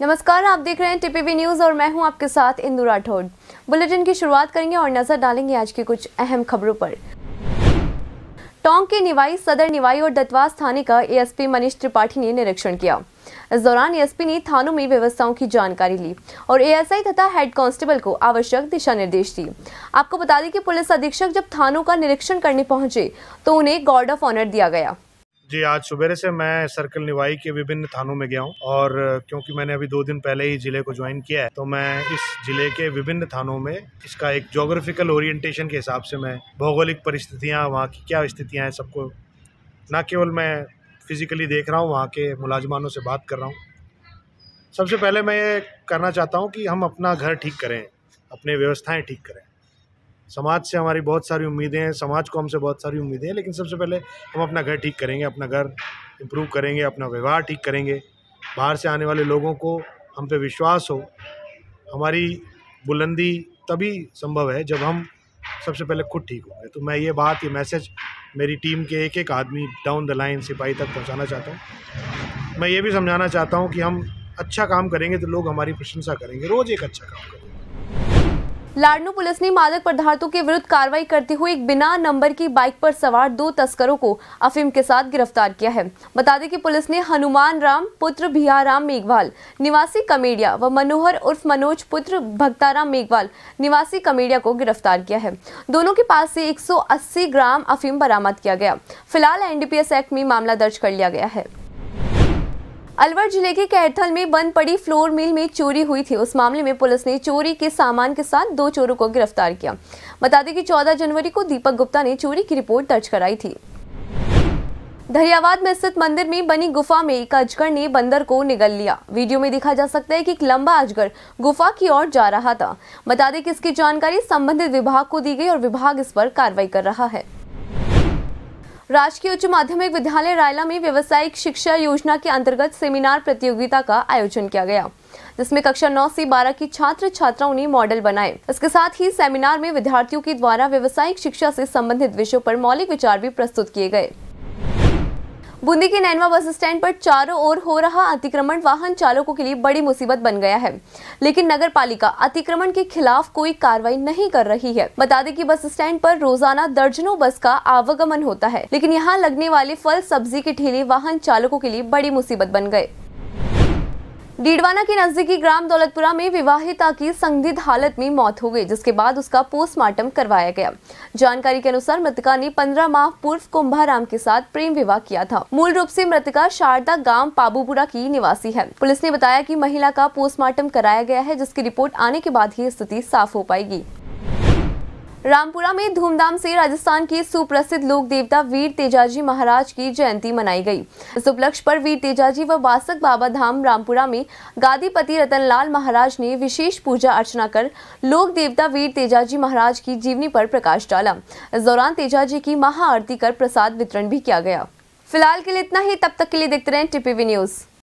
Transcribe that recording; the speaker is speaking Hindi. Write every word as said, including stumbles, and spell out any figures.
नमस्कार, आप देख रहे हैं टीपीवी न्यूज और मैं हूं आपके साथ इंदू राठौर। बुलेटिन की शुरुआत करेंगे और नजर डालेंगे आज की कुछ अहम खबरों पर। टोंक के निवाई, सदर निवाई और दतवास थाने का एएसपी मनीष त्रिपाठी ने निरीक्षण किया। इस दौरान एएसपी ने थानों में व्यवस्थाओं की जानकारी ली और एएसआई तथा हेड कांस्टेबल को आवश्यक दिशा निर्देश दिए। आपको बता दें कि पुलिस अधीक्षक जब थानों का निरीक्षण करने पहुंचे तो उन्हें गार्ड ऑफ ऑनर दिया गया। जी, आज सुबह से मैं सर्कल निवाई के विभिन्न थानों में गया हूं और क्योंकि मैंने अभी दो दिन पहले ही जिले को ज्वाइन किया है तो मैं इस जिले के विभिन्न थानों में इसका एक जोग्राफिकल ओरिएंटेशन के हिसाब से मैं भौगोलिक परिस्थितियां, वहां की क्या स्थितियां हैं, सबको ना केवल मैं फिजिकली देख रहा हूं, वहां के मुलाजमानों से बात कर रहा हूँ। सबसे पहले मैं ये करना चाहता हूँ कि हम अपना घर ठीक करें, अपनी व्यवस्थाएँ ठीक करें। समाज से हमारी बहुत सारी उम्मीदें हैं, समाज को हमसे बहुत सारी उम्मीदें हैं, लेकिन सबसे पहले हम अपना घर ठीक करेंगे, अपना घर इम्प्रूव करेंगे, अपना व्यवहार ठीक करेंगे। बाहर से आने वाले लोगों को हम पे विश्वास हो। हमारी बुलंदी तभी संभव है जब हम सबसे पहले खुद ठीक होंगे। तो मैं ये बात, ये मैसेज मेरी टीम के एक एक आदमी डाउन द लाइन सिपाही तक पहुँचाना चाहता हूँ। मैं ये भी समझाना चाहता हूँ कि हम अच्छा काम करेंगे तो लोग हमारी प्रशंसा करेंगे, रोज़ एक अच्छा काम करेंगे। लाडनू पुलिस ने मादक पदार्थों के विरुद्ध कार्रवाई करते हुए एक बिना नंबर की बाइक पर सवार दो तस्करों को अफीम के साथ गिरफ्तार किया है। बता दें कि पुलिस ने हनुमान राम पुत्र भीयाराम मेघवाल निवासी कमेडिया व मनोहर उर्फ मनोज पुत्र भक्ताराम मेघवाल निवासी कमेडिया को गिरफ्तार किया है। दोनों के पास से एक सौ अस्सी ग्राम अफीम बरामद किया गया। फिलहाल एनडीपीएस एक्ट में मामला दर्ज कर लिया गया है। अलवर जिले के खैरथल में बंद पड़ी फ्लोर मिल में चोरी हुई थी। उस मामले में पुलिस ने चोरी के सामान के साथ दो चोरों को गिरफ्तार किया। बता दें कि चौदह जनवरी को दीपक गुप्ता ने चोरी की रिपोर्ट दर्ज कराई थी। धरियावाद में स्थित मंदिर में बनी गुफा में एक अजगर ने बंदर को निगल लिया। वीडियो में देखा जा सकता है कि एक लंबा अजगर गुफा की ओर जा रहा था। बता दें कि इसकी जानकारी संबंधित विभाग को दी गई और विभाग इस पर कार्रवाई कर रहा है। राजकीय उच्च माध्यमिक विद्यालय रायला में व्यावसायिक शिक्षा योजना के अंतर्गत सेमिनार प्रतियोगिता का आयोजन किया गया, जिसमें कक्षा नौ से बारह की छात्र छात्राओं ने मॉडल बनाए। इसके साथ ही सेमिनार में विद्यार्थियों के द्वारा व्यावसायिक शिक्षा से संबंधित विषयों पर मौलिक विचार भी प्रस्तुत किए गए। बुंदी के नैनवा बस स्टैंड पर चारों ओर हो रहा अतिक्रमण वाहन चालकों के लिए बड़ी मुसीबत बन गया है, लेकिन नगर पालिका अतिक्रमण के खिलाफ कोई कार्रवाई नहीं कर रही है। बता दें कि बस स्टैंड पर रोजाना दर्जनों बस का आवागमन होता है, लेकिन यहां लगने वाले फल सब्जी के ठेले वाहन चालकों के लिए बड़ी मुसीबत बन गए। डीडवाना के नजदीकी ग्राम दौलतपुरा में विवाहिता की संदिग्ध हालत में मौत हो गई, जिसके बाद उसका पोस्टमार्टम करवाया गया। जानकारी के अनुसार मृतका ने पंद्रह माह पूर्व कुंभाराम के साथ प्रेम विवाह किया था। मूल रूप से मृतका शारदा गांव पाबूपुरा की निवासी है। पुलिस ने बताया कि महिला का पोस्टमार्टम कराया गया है, जिसकी रिपोर्ट आने के बाद ही स्थिति साफ हो पाएगी। रामपुरा में धूमधाम से राजस्थान के सुप्रसिद्ध लोक देवता वीर तेजाजी महाराज की जयंती मनाई गई। इस उपलक्ष्य पर वीर तेजाजी व बासक बाबा धाम रामपुरा में गादीपति रतनलाल महाराज ने विशेष पूजा अर्चना कर लोक देवता वीर तेजाजी महाराज की जीवनी पर प्रकाश डाला। इस दौरान तेजाजी की महाआरती कर प्रसाद वितरण भी किया गया। फिलहाल के लिए इतना ही, तब तक के लिए देखते रहें टीपीवी न्यूज।